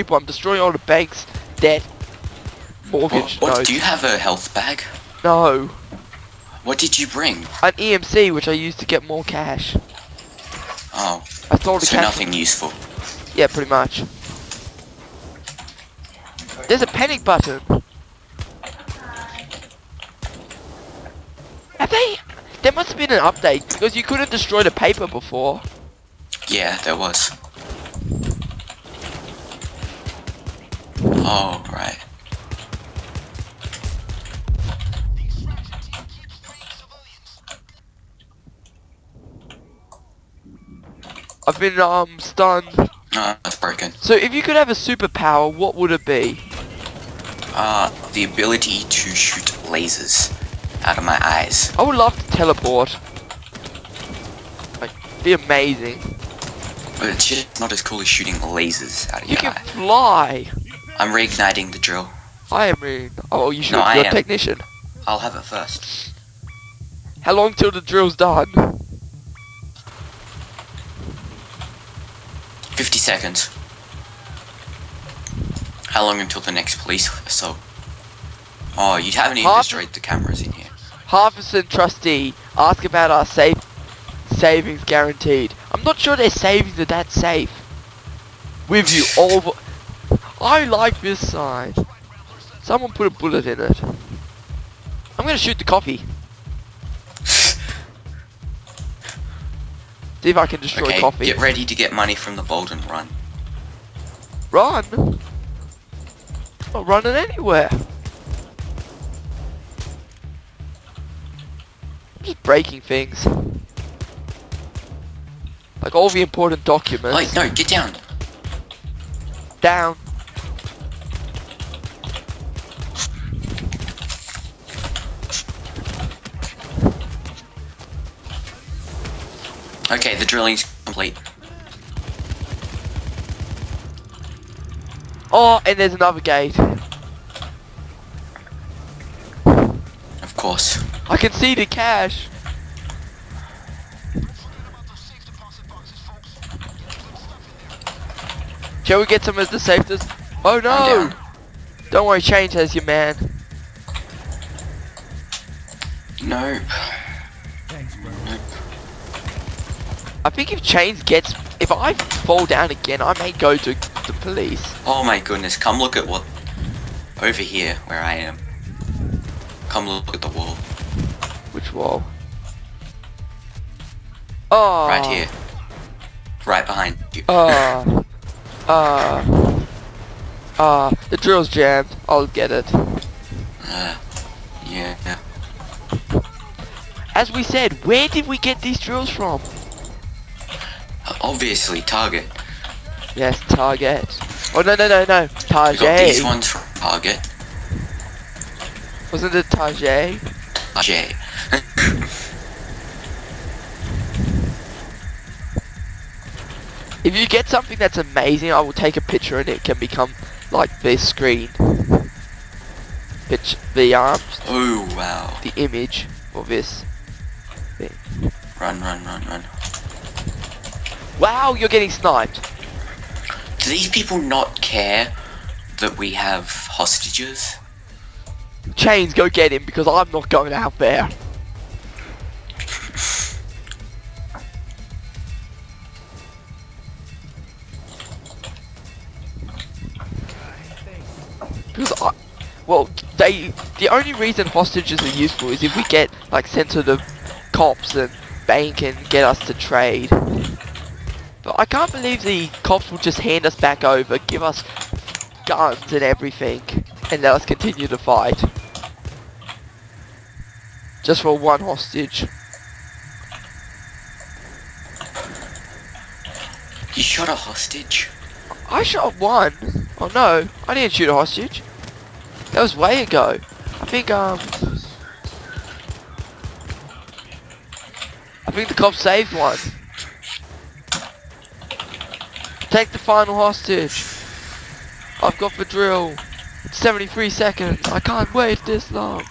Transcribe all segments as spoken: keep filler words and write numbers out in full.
people. I'm destroying all the banks. Debt. Mortgage. What, what, do you have a health bag? No. What did you bring? An E M C, which I used to get more cash. Oh. I sold the so cash. Nothing useful. Yeah, pretty much. There's a panic button. Have they? There must have been an update because you couldn't destroy the paper before. Yeah, there was. Oh, right. I've been um stunned. No, that's broken. So if you could have a superpower, what would it be? Uh, the ability to shoot lasers out of my eyes. I would love to teleport. Like, be amazing. But it's just not as cool as shooting lasers out of you your eye. You can fly! I'm reigniting the drill. I am reigniting. Oh, you should no, be a technician. I'll have it first. How long till the drill's done? fifty seconds. How long until the next police assault? Oh, you haven't even Harp destroyed the cameras in here. Harvison trustee, ask about our safe savings guaranteed. I'm not sure their savings are that safe. With you all. I like this sign. Someone put a bullet in it. I'm gonna shoot the copy. See if I can destroy okay, coffee. Get ready to get money from the vault and run. Run? I'm not running anywhere. I'm just breaking things. Like all the important documents. Wait, no, get down. Down. Okay, the drilling's complete. Oh, and there's another gate. Of course. I can see the cash. Shall we get some of the safest? Oh no! Don't worry, change has your man. No. I think if Chains gets, if I fall down again, I may go to the police. Oh my goodness, come look at what, over here, where I am. Come look at the wall. Which wall? Oh. Right here. Right behind you. Oh. Oh. Oh. The drill's jammed. I'll get it. Uh, yeah, yeah. As we said, where did we get these drills from? Obviously, Target. Yes, Target. Oh no no no no, Target. We got these ones from Target. Wasn't it Target? Target. If you get something that's amazing, I will take a picture and it can become like this screen. Pitch the arms. Oh wow. The image of this thing. Run run run run. Wow, you're getting sniped. Do these people not care that we have hostages? Chains, go get him because I'm not going out there. Because I, well, they, the only reason hostages are useful is if we get like sensitive cops and bank and get us to trade. But I can't believe the cops will just hand us back over, give us guns and everything, and let us continue to fight. Just for one hostage. You shot a hostage? I shot one. Oh no, I didn't shoot a hostage. That was way ago. I think, um... I think the cops saved one. Take the final hostage. I've got the drill. It's seventy-three seconds. I can't wait this long.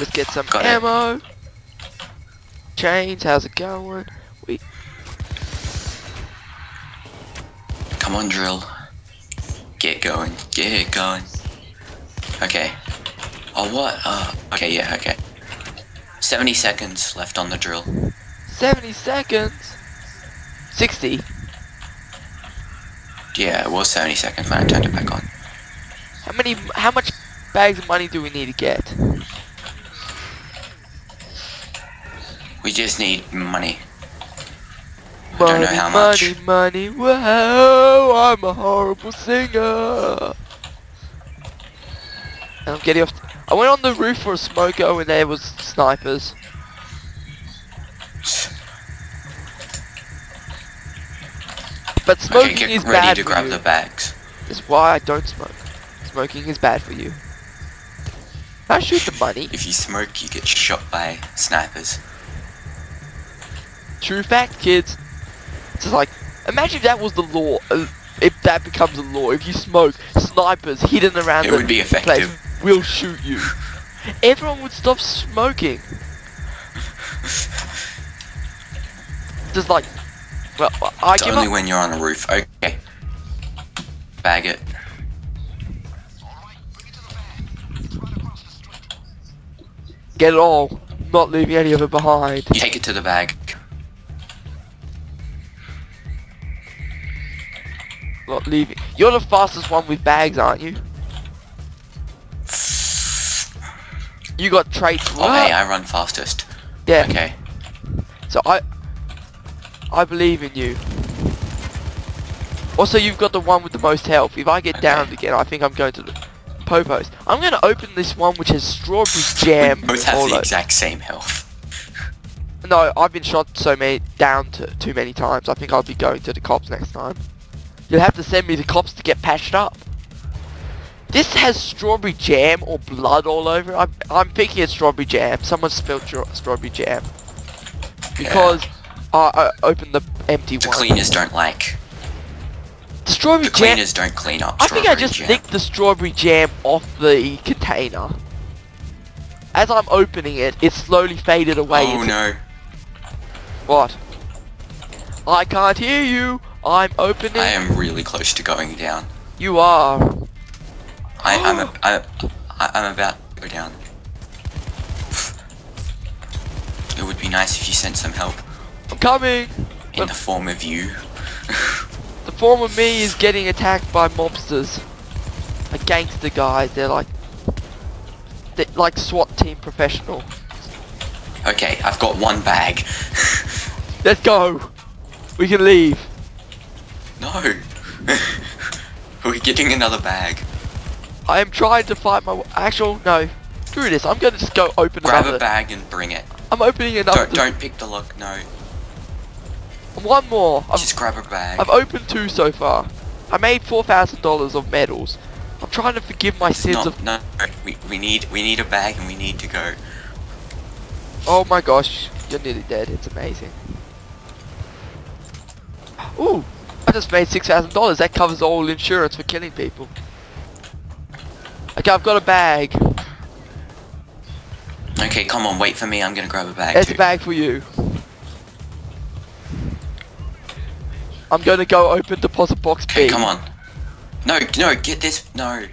Let's get some got ammo. It. Chains, how's it going? Come on, drill. Get going. Get going. Okay. Oh, what? Uh, okay, yeah, okay. seventy seconds left on the drill. seventy seconds? sixty? Yeah, it was seventy seconds when I turned it back on. How many, how much bags of money do we need to get? We just need money. I money, don't know how money, much. Money, money, wow, I'm a horrible singer. And I'm getting off. I went on the roof for a smoko and there was snipers. But smoking okay, is bad to for grab you. The bags. That's why I don't smoke. Smoking is bad for you. I shoot the money. If you smoke, you get shot by snipers. True fact, kids. It's like, imagine if that was the law. If that becomes a law, if you smoke, snipers hidden around it the would be effective. Place will shoot you. Everyone would stop smoking. Just like, well, I it's give only up. When you're on a roof. Okay, bag it. Get it all. Not leaving any of it behind. You take it to the bag. Not leaving. You're the fastest one with bags, aren't you? You got traits. Oh, hey, I run fastest. Yeah. Okay. So I, I believe in you. Also, you've got the one with the most health. If I get okay. downed again, I think I'm going to the popos. I'm going to open this one which has strawberry jam. We both have all the over. Exact same health. No, I've been shot so many down to too many times. I think I'll be going to the cops next time. You'll have to send me the cops to get patched up. This has strawberry jam or blood all over it. I'm, I'm thinking it's strawberry jam. Someone spilled strawberry jam. Because yeah. I, I opened the empty the one. The cleaners don't like. The strawberry the jam. The cleaners don't clean up I think I just jam. Licked the strawberry jam off the container. As I'm opening it, it slowly faded away. Oh no. What? I can't hear you. I'm opening. I am really close to going down. You are. I, I'm, a, I, I'm about to go down. It would be nice if you sent some help. I'm coming. In the, the form of you. The form of me is getting attacked by mobsters. Like gangster guys. They're like, they're like SWAT team professional. Okay, I've got one bag. Let's go. We can leave. No! We're getting another bag. I am trying to find my actual no. Screw this. I'm going to just go open. Grab another. A bag and bring it. I'm opening another. Don't don't pick the lock. No. One more. Just I've, grab a bag. I've opened two so far. I made four thousand dollars of medals. I'm trying to forgive my it's sins not, of. No. We we need we need a bag and we need to go. Oh my gosh! You're nearly dead. It's amazing. Ooh. I just made six thousand dollars, that covers all insurance for killing people. Okay, I've got a bag. Okay, come on, wait for me, I'm gonna grab a bag. There's too. A bag for you. I'm gonna go open deposit box B. Okay, come on. No, no, get this, no.